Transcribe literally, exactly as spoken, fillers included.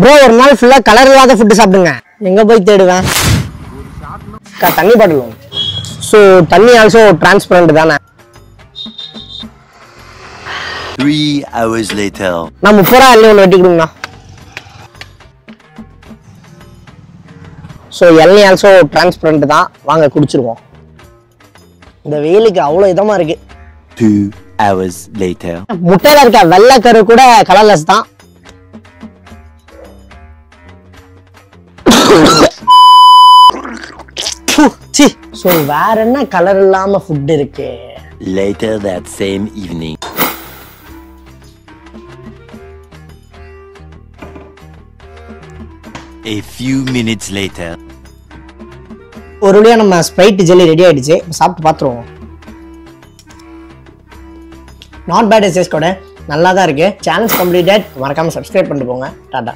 Bro, one night full of color illaadha food saapidunga. Enga poi theduven? Ka thanni bottle. So, thanni also transparent daana. three hours later. Na muppara alle one vetikidunga. So, elli also transparent da vaanga kudichiruvom. Indha veilukku avlo idama irukku. two hours later. Muttaila irukka vella karu kuda colorless da. So, where is color lama food? Later that same evening. A few minutes later. One day we have Sprite jelly ready. Let's eat it. Not bad, guys. It's good. It's good. Challenge completed. Subscribe to our channel. Tata.